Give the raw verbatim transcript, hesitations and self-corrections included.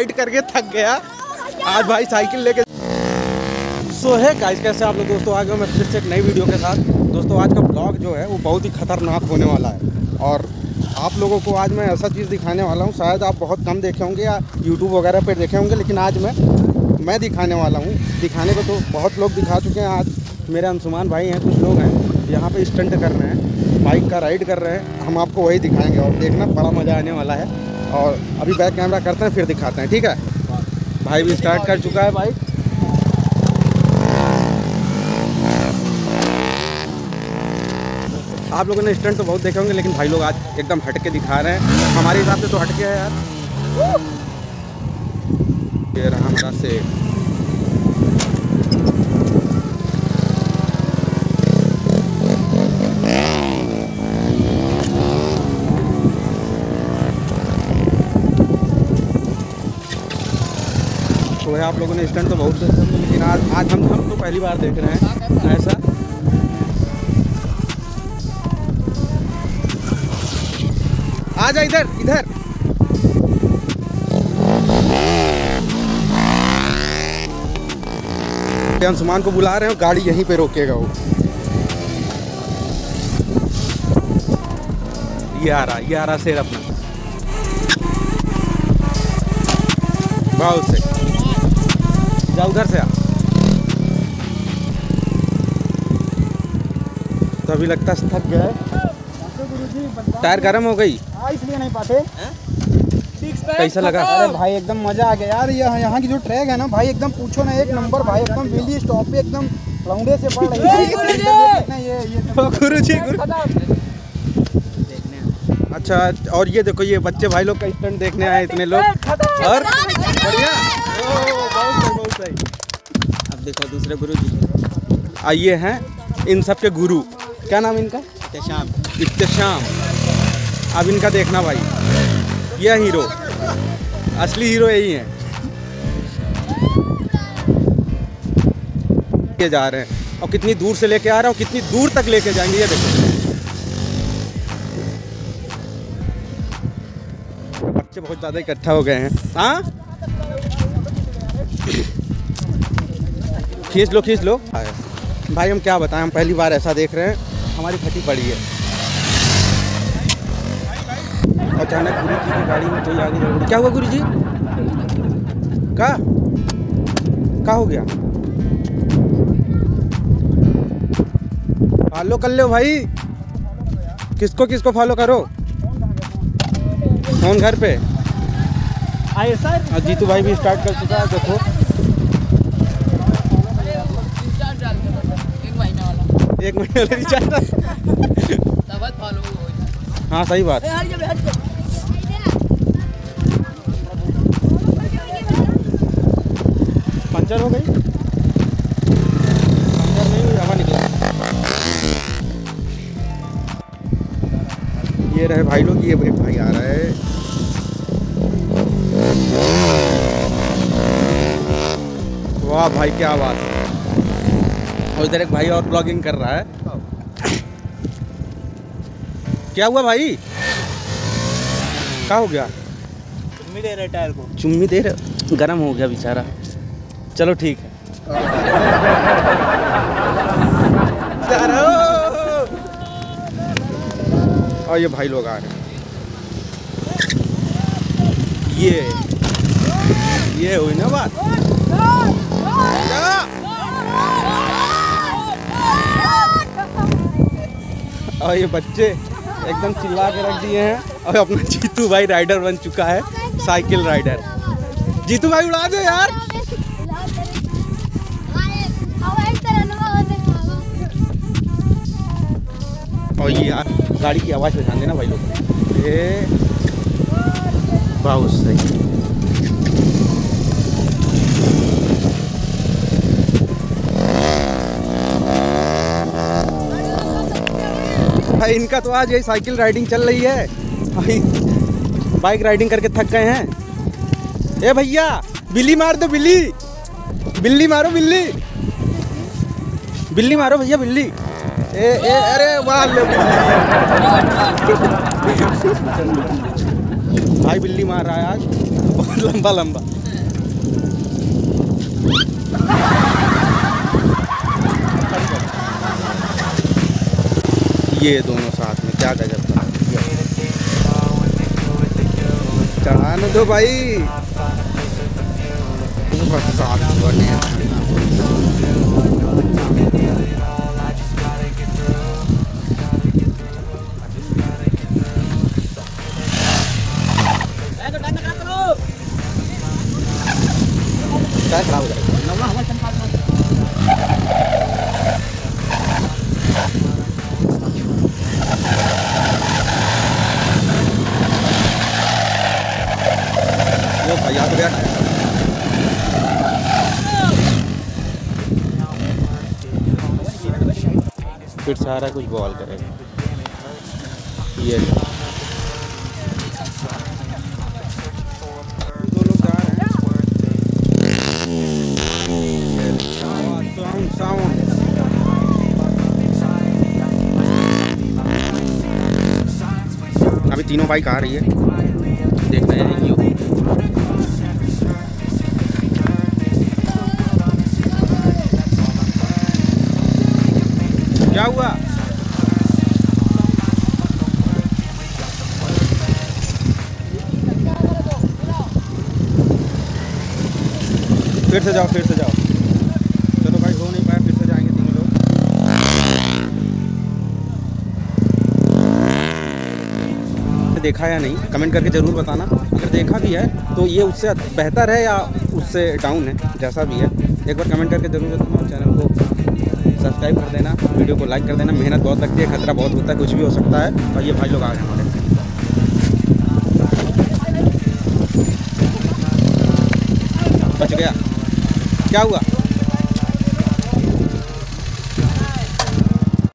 Ride करके थक गया, आज भाई साइकिल लेके। सो है गाइस, कैसे आप लोग दोस्तों, आज मैं फिर से एक नई वीडियो के साथ। दोस्तों आज का ब्लॉग जो है वो बहुत ही खतरनाक होने वाला है और आप लोगों को आज मैं ऐसा चीज़ दिखाने वाला हूँ, शायद आप बहुत कम देखे होंगे या यूट्यूब वगैरह पर देखे होंगे, लेकिन आज मैं मैं दिखाने वाला हूँ। दिखाने को तो बहुत लोग दिखा चुके हैं, आज मेरे अंशुमान भाई हैं, कुछ लोग हैं यहाँ पे स्टंट कर रहे हैं, बाइक का राइड कर रहे हैं, हम आपको वही दिखाएंगे और देखना बड़ा मज़ा आने वाला है। और अभी बैक कैमरा करते हैं, फिर दिखाते हैं, ठीक है। भाई भी स्टार्ट कर चुका है बाइक। आप लोगों ने स्टंट तो बहुत देखे होंगे, लेकिन भाई लोग आज एकदम हटके दिखा रहे हैं, हमारे हिसाब से तो हटके है यार। ये रहा हमारा से तो है, आप लोगों ने स्टंट तो बहुत देखे हैं, लेकिन आज आज हम हम तो पहली बार देख रहे हैं ऐसा। आ जा इधर इधर, अंशुमान को बुला रहे हो, गाड़ी यहीं पे रोकेगा वो। ये आ रहा ये आ रहा शेर अपना बाउल से जा, उधर से आ। तो अभी लगता है थक गया है, टायर गर्म हो गई इसलिए नहीं पाते। कैसा लगा? अरे भाई एकदम मजा आ गया यार, यह यहाँ की जो ट्रैक है ना भाई, एकदम पूछो ना, एक नंबर भाई, एकदम बिल्ली स्टॉप पे एकदम लौंडे से पड़ रही है। ये ये गुरुजी गुरु अच्छा। और ये देखो, ये बच्चे भाई लोग का स्टंट देखने आए इतने लोग, और बढ़िया, बहुत सही। अब देखो दूसरे गुरु जी आइए हैं, इन सब के गुरु, क्या नाम इनका? इत्तेशाम। इत्तेशाम, अब इनका देखना भाई, यह हीरो, असली हीरो यही है। के जा रहे हैं और कितनी दूर से लेके आ रहा है और कितनी दूर तक लेके जाएंगे, ये देखो। बच्चे बहुत ज्यादा इकट्ठा हो गए हैं। हाँ खींच लो खींच लो भाई, हम क्या बताएं, हम पहली बार ऐसा देख रहे हैं, हमारी फटी पड़ी है। अचानक गुरु जी की गाड़ी में कोई आगे जरूर, क्या हुआ गुरु जी का का हो गया? फॉलो कर लो भाई, किसको किसको फॉलो करो, फोन घर पे। और जीतू भाई भी स्टार्ट कर चुका है, देखो एक महीने वाला रिचार्ज। हाँ सही बात। पंचर हो गई, पंचर नहीं हुई, हवा निकला। ये रहे भाई लोग, ये भाई, भाई आ रहा है। वाह भाई क्या आवाज है। और इधर एक भाई और ब्लॉगिंग कर रहा है। क्या हुआ भाई, क्या हो गया? चुम्मी दे रहे टायर को, चुम्मी दे रहे, गरम हो गया बेचारा। चलो ठीक है। और ये भाई लोग आ रहे हैं, ये ये हुई ना बात। और ये बच्चे एकदम चिल्ला के रख दिए हैं। और अपना जीतू भाई राइडर बन चुका है, साइकिल राइडर। जीतू भाई उड़ा दो यार। और ये यार गाड़ी की आवाज़ पे ध्यान देना भाई लोग। ये बहुत सही। भाई इनका तो आज यही साइकिल राइडिंग चल रही है भाई, बाइक राइडिंग करके थक गए हैं। ए भैया बिल्ली मार दो, बिल्ली बिल्ली मारो, बिल्ली बिल्ली मारो भैया, बिल्ली। ए ए अरे वाह भाई, बिल्ली मार रहा है आज, बहुत लंबा लंबा। ये दोनों साथ में क्या गजब था। चढ़ाने दो भाई, साथ बने खराब हो जाएगा। भैया तो बैठ फिर सारा कुछ बॉल करेगा। ये दो लोग कहाँ हैं? साउंड साउंड अभी तीनों बाइक आ रही है, देखना है ये क्या हुआ। फिर से जाओ, फिर से जाओ। चलो भाई, हो नहीं पाया, फिर से जाएंगे तीनों लोग। देखा या नहीं कमेंट करके ज़रूर बताना। अगर देखा भी है तो ये उससे बेहतर है या उससे डाउन है, जैसा भी है एक बार कमेंट करके ज़रूर बताना। चैनल को सब्सक्राइब कर देना, वीडियो को लाइक कर देना। मेहनत बहुत लगती है, खतरा बहुत होता है, कुछ भी हो सकता है। और ये भाई लोग आ गए हमारे। बच गया, क्या हुआ?